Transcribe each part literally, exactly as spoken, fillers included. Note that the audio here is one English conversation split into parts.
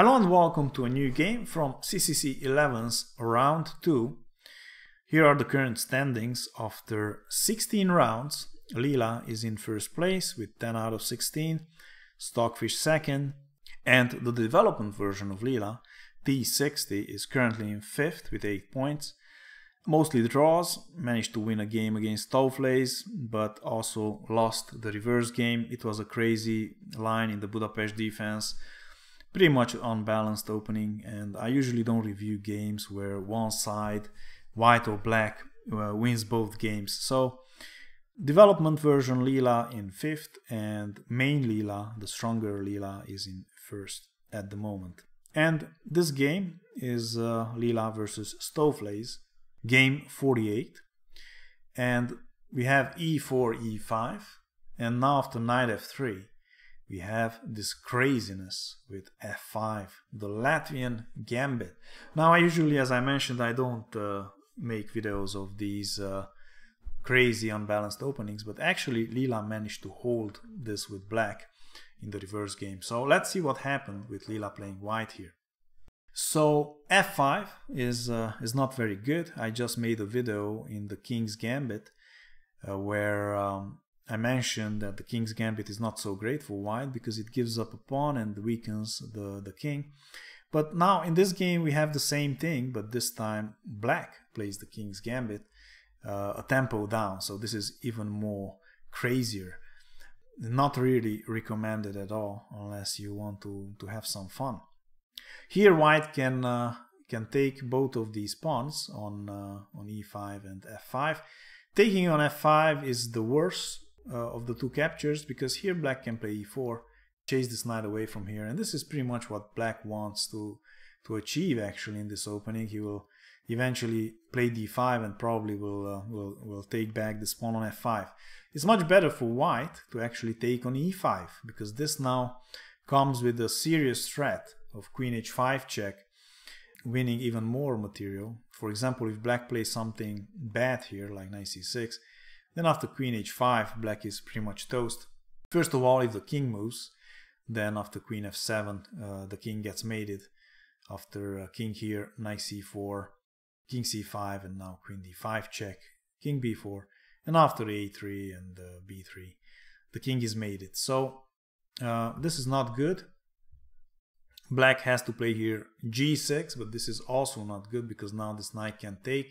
Hello and welcome to a new game from C C C eleven's round two. Here are the current standings after sixteen rounds. Leela is in first place with ten out of sixteen, Stockfish second, and the development version of Leela, T sixty, is currently in fifth with eight points. Mostly draws, managed to win a game against Stoofvlees, but also lost the reverse game. It was a crazy line in the Budapest defense. Pretty much unbalanced opening, and I usually don't review games where one side, white or black, uh, wins both games. So, development version Leela in fifth, and main Leela, the stronger Leela, is in first at the moment. And this game is uh, Leela versus Stoofvlees, game forty-eight, and we have e four, e five, and now after knight f three. We have this craziness with f five, the Latvian Gambit. Now, I usually, as I mentioned, I don't uh, make videos of these uh, crazy unbalanced openings, but actually Leela managed to hold this with black in the reverse game. So let's see what happened with Leela playing white here. So f five is, uh, is not very good. I just made a video in the King's Gambit uh, where um, I mentioned that the King's Gambit is not so great for white because it gives up a pawn and weakens the, the king. But now in this game we have the same thing, but this time black plays the King's Gambit uh, a tempo down, so this is even more crazier. Not really recommended at all unless you want to, to have some fun. Here white can, uh, can take both of these pawns on, uh, on e five and f five. Taking on f five is the worst Uh, of the two captures, because here black can play e four, chase this knight away from here, and this is pretty much what black wants to to achieve actually in this opening. He will eventually play d five and probably will uh, will will take back this pawn on f five. It's much better for white to actually take on e five, because this now comes with a serious threat of queen h five check, winning even more material. For example, if black plays something bad here like knight c six, then after queen h five, black is pretty much toast. First of all, if the king moves, then after queen f seven, uh, the king gets mated. After uh, king here, knight c four, king c five, and now queen d five check, king b four, and after a three and uh, b three, the king is mated. So uh, this is not good. Black has to play here g six, but this is also not good, because now this knight can take,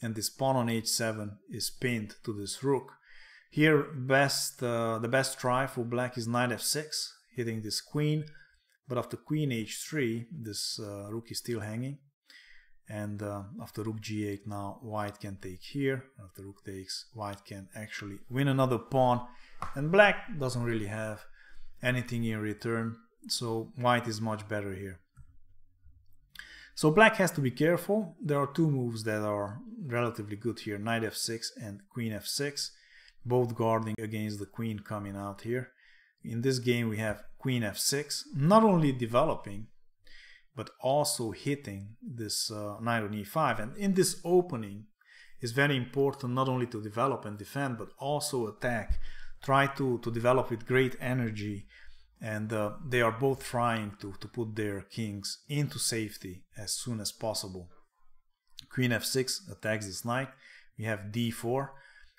and this pawn on h seven is pinned to this rook. Here best uh, the best try for black is knight f six, hitting this queen, but after queen h three this uh, rook is still hanging, and uh, after rook g eight now white can take here. After rook takes, white can actually win another pawn, and black doesn't really have anything in return, so white is much better here. So black has to be careful. There are two moves that are relatively good here, knight f six and queen f six, both guarding against the queen coming out here. In this game we have queen f six, not only developing, but also hitting this uh, knight on e five. And in this opening, it's very important not only to develop and defend, but also attack. Try to, to develop with great energy, and uh, they are both trying to, to put their kings into safety as soon as possible. Queen f six attacks this knight. We have d four,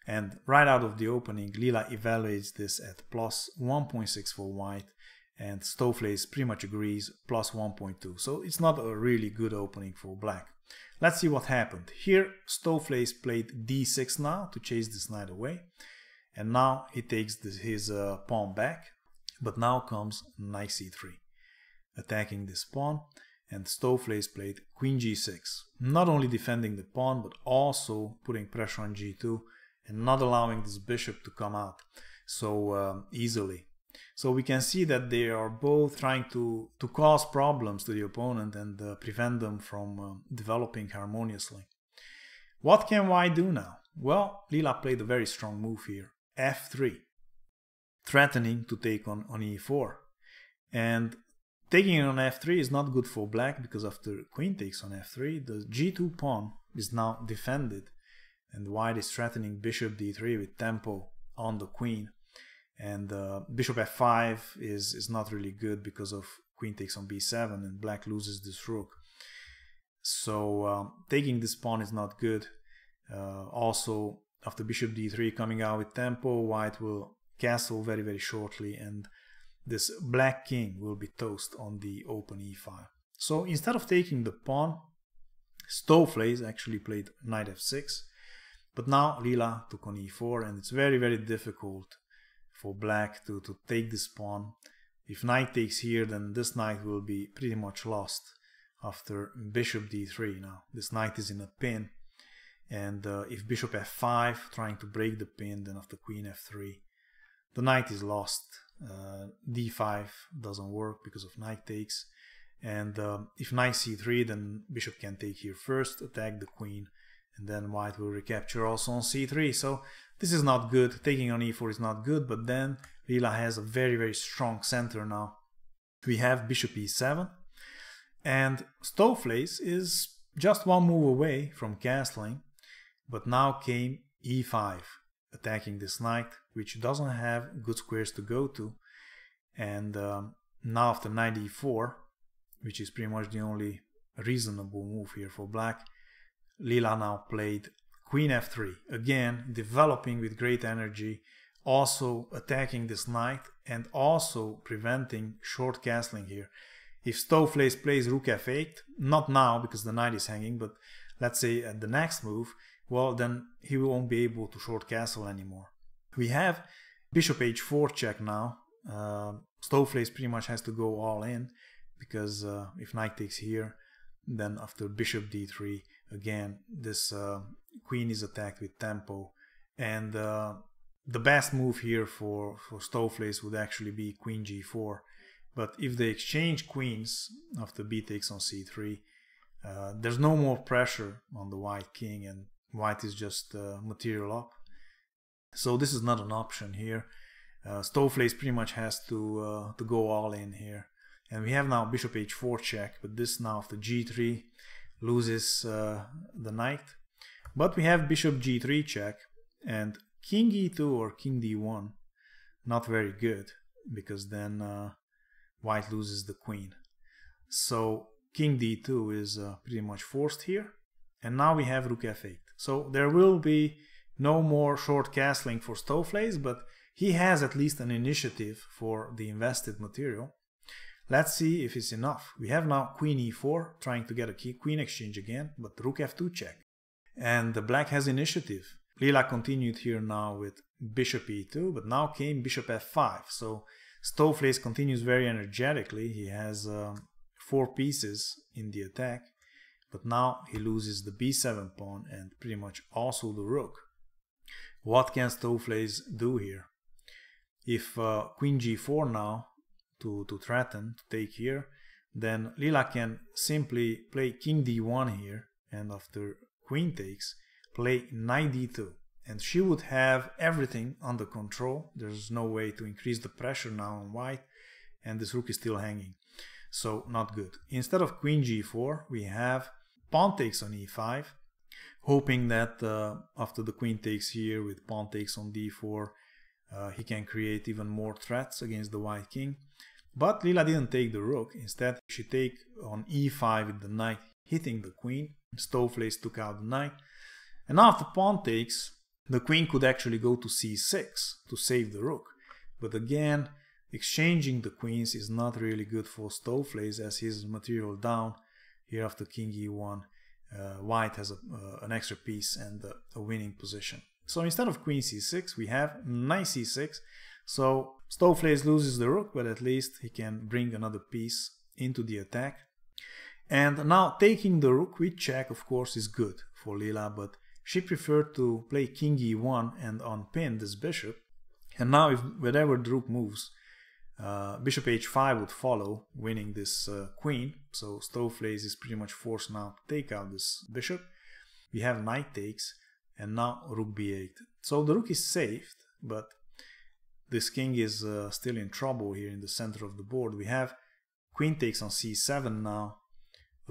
and right out of the opening Leela evaluates this at plus one point six for white, and Stoofvlees pretty much agrees, plus one point two. So it's not a really good opening for black. Let's see what happened. Here Stoofvlees played d six now to chase this knight away, and now he takes this, his uh, pawn back. But now comes knight c three, attacking this pawn, and Stoofvlees played queen g six, not only defending the pawn, but also putting pressure on g two and not allowing this bishop to come out so um, easily. So we can see that they are both trying to, to cause problems to the opponent and uh, prevent them from um, developing harmoniously. What can white do now? Well, Leela played a very strong move here, f three. Threatening to take on, on e four, and taking on f three is not good for black, because after queen takes on f three the g two pawn is now defended, and white is threatening bishop d three with tempo on the queen, and uh, bishop f five is, is not really good because of queen takes on b seven, and black loses this rook. So um, taking this pawn is not good. Uh, also, after bishop d three, coming out with tempo, white will castle very, very shortly, and this black king will be toast on the open e-file. So instead of taking the pawn, Stoofvlees actually played knight f six, but now Leela took on e four, and it's very, very difficult for black to, to take this pawn. If knight takes here, then this knight will be pretty much lost after bishop d three. Now, this knight is in a pin, and uh, if bishop f five, trying to break the pin, then after queen f three, the knight is lost. Uh, d five doesn't work because of knight takes, and uh, if knight c three, then bishop can take here first, attack the queen, and then white will recapture also on c three. So this is not good. Taking on e four is not good, but then Leela has a very, very strong center now. We have bishop e seven, and Stoofvlees is just one move away from castling, but now came e five, attacking this knight, which doesn't have good squares to go to, and um, now after knight e four, which is pretty much the only reasonable move here for black, Leela now played queen f three, again developing with great energy, also attacking this knight and also preventing short castling here. If Stoofvlees plays rook f eight, not now because the knight is hanging, but let's say at the next move, well, then he won't be able to short castle anymore. We have bishop h four check now. Uh, Stoofvlees pretty much has to go all in, because uh, if knight takes here, then after bishop d three, again, this uh, queen is attacked with tempo. And uh, the best move here for, for Stoofvlees would actually be queen g four. But if they exchange queens after b takes on c three, uh, there's no more pressure on the white king, and white is just uh, material up. So this is not an option here. Uh, Stoofvlees pretty much has to, uh, to go all in here. And we have now bishop h four check, but this now after g three loses uh, the knight. But we have bishop g three check, and king e two or king d one, not very good, because then uh, white loses the queen. So king d two is uh, pretty much forced here, and now we have rook f eight. So there will be no more short castling for Stoofvlees, but he has at least an initiative for the invested material. Let's see if it's enough. We have now queen e four, trying to get a queen exchange again, but rook f two check. And the black has initiative. Leela continued here now with bishop e two, but now came bishop f five. So Stoofvlees continues very energetically. He has um, four pieces in the attack, but now he loses the b seven pawn and pretty much also the rook. What can Stoofvlees do here? If uh, queen g four now, To, to threaten to take here, then Leela can simply play king d one here, and after queen takes, play knight d two, and she would have everything under control. There's no way to increase the pressure now on white, and this rook is still hanging, so not good. Instead of queen g four, we have pawn takes on e five, hoping that uh, after the queen takes here with pawn takes on d four, Uh, he can create even more threats against the white king. But Leela didn't take the rook. Instead, she take on e five with the knight hitting the queen. Stoofvlees took out the knight. And after pawn takes, the queen could actually go to c six to save the rook. But again, exchanging the queens is not really good for Stoofvlees, as his material down. Here after king e one, uh, white has a, uh, an extra piece and uh, a winning position. So instead of queen c six, we have knight c six. So Stoofvlees loses the rook, but at least he can bring another piece into the attack. And now taking the rook with check, of course, is good for Leela, but she preferred to play king e one and unpin this bishop. And now if wherever the rook moves, uh, bishop h five would follow, winning this uh, queen. So Stoofvlees is pretty much forced now to take out this bishop. We have knight takes, and now rook b eight. So the rook is saved, but this king is uh, still in trouble here in the center of the board. We have queen takes on c seven now,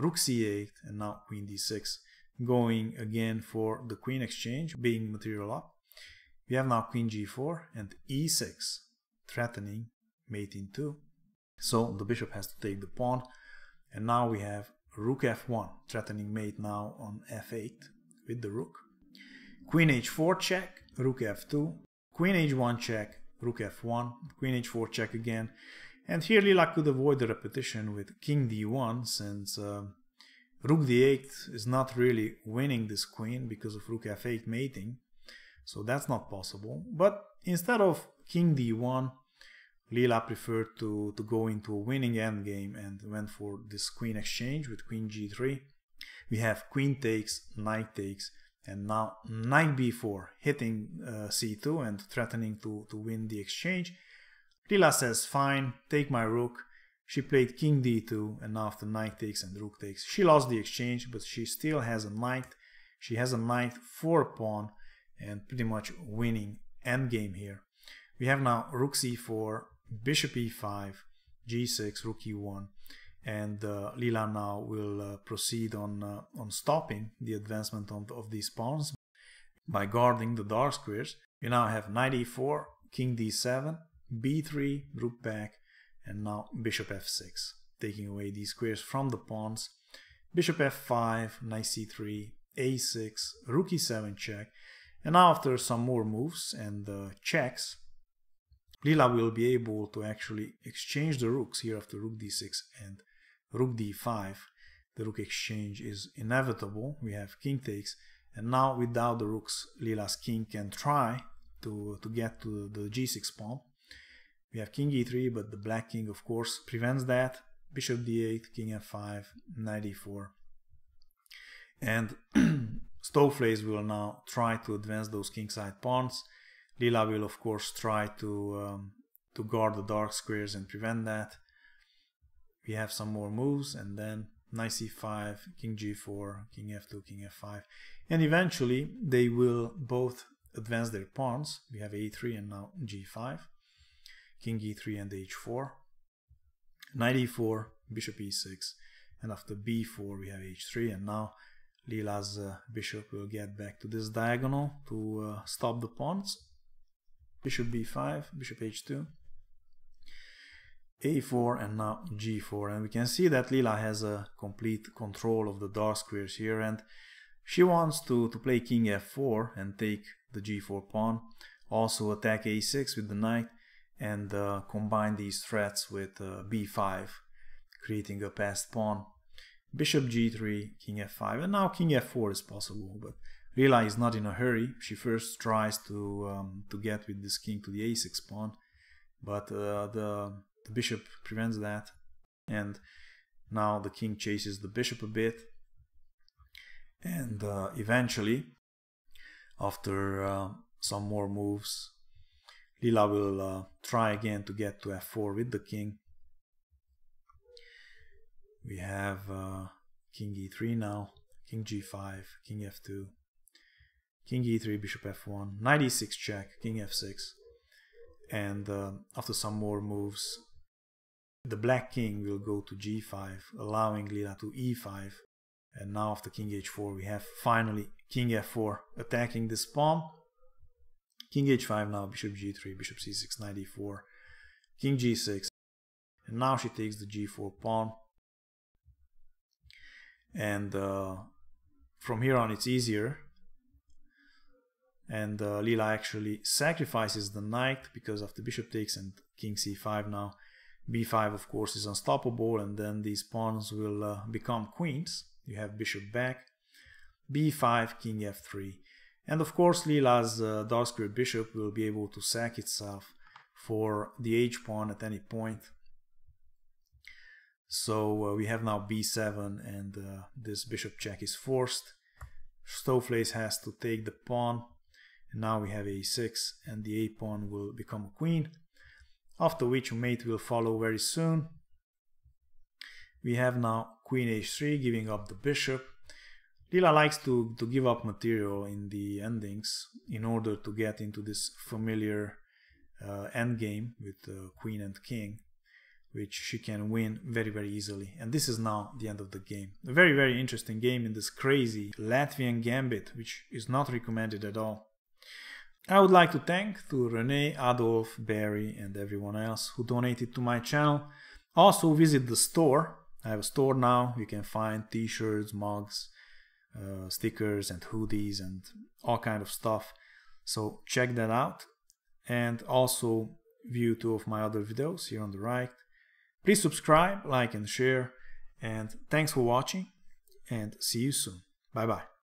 rook c eight, and now queen d six, going again for the queen exchange, being material up. We have now queen g four and e six, threatening mate in two. So the bishop has to take the pawn, and now we have rook f one, threatening mate now on f eight with the rook. Queen h four check, rook f two, queen h one check, rook f one, queen h four check again. And here Leela could avoid the repetition with king d one, since uh, rook d eight is not really winning this queen because of rook f eight mating, so that's not possible. But instead of king d one, Leela preferred to, to go into a winning endgame and went for this queen exchange with queen g three. We have queen takes, knight takes, and now knight b four, hitting uh, c two and threatening to, to win the exchange. Leela says, fine, take my rook. She played king d two, and after knight takes and rook takes, she lost the exchange, but she still has a knight. She has a knight for a pawn, and pretty much winning endgame here. We have now rook c four, bishop e five, g six, rook e one, and uh, Leela now will uh, proceed on uh, on stopping the advancement on, of these pawns by guarding the dark squares. We now have knight e four, king d seven, b three, rook back, and now bishop f six, taking away these squares from the pawns. Bishop f five, knight c three, a six, rook e seven check, and now after some more moves and uh, checks, Leela will be able to actually exchange the rooks here after rook d six and rook d five. The rook exchange is inevitable. We have king takes, and now without the rooks, Leela's king can try to, to get to the g six pawn. We have king e three, but the black king of course prevents that. Bishop d eight, king f five, knight e four, and Stoofvlees will now try to advance those kingside pawns. Leela will of course try to um, to guard the dark squares and prevent that. We have some more moves, and then knight c five, king g four, king f two, king f five, and eventually they will both advance their pawns. We have a three and now g five, king e three and h four, knight e four, bishop e six, and after b four we have h three, and now Leela's uh, bishop will get back to this diagonal to uh, stop the pawns. Bishop b five, bishop h two, a four, and now g four. And we can see that Leela has a complete control of the dark squares here, and she wants to, to play king f four and take the g four pawn, also attack a six with the knight, and uh, combine these threats with uh, b five, creating a passed pawn. Bishop g three, king f five, and now king f four is possible, but Leela is not in a hurry. She first tries to um, to get with this king to the a six pawn, but uh, the, the bishop prevents that, and now the king chases the bishop a bit, and uh, eventually, after uh, some more moves, Leela will uh, try again to get to f four with the king. We have uh, king e three now, king g five, king f two, king e three, bishop f one, knight e six check, king f six, and uh, after some more moves, the black king will go to g five, allowing Leela to e five, and now after king h four we have finally king f four attacking this pawn. King h five now, bishop g three, bishop c six, knight e four, king g six, and now she takes the g four pawn. And uh, from here on it's easier, and uh, Leela actually sacrifices the knight, because after bishop takes and king c five now, b five of course is unstoppable, and then these pawns will uh, become queens. You have bishop back, b five, king f three, and of course Leela's uh, dark square bishop will be able to sack itself for the h pawn at any point. So uh, we have now b seven, and uh, this bishop check is forced. Stoofvlees has to take the pawn, and now we have a six, and the a pawn will become a queen, after which a mate will follow very soon. We have now queen h three, giving up the bishop. Leela likes to, to give up material in the endings in order to get into this familiar uh, endgame with uh, queen and king, which she can win very, very easily. And this is now the end of the game. A very, very interesting game in this crazy Latvian Gambit, which is not recommended at all. I would like to thank to René, Adolf, Barry, and everyone else who donated to my channel. Also visit the store. I have a store now. You can find t-shirts, mugs, uh, stickers and hoodies and all kind of stuff. So check that out, and also view two of my other videos here on the right. Please subscribe, like and share, and thanks for watching, and see you soon. Bye bye.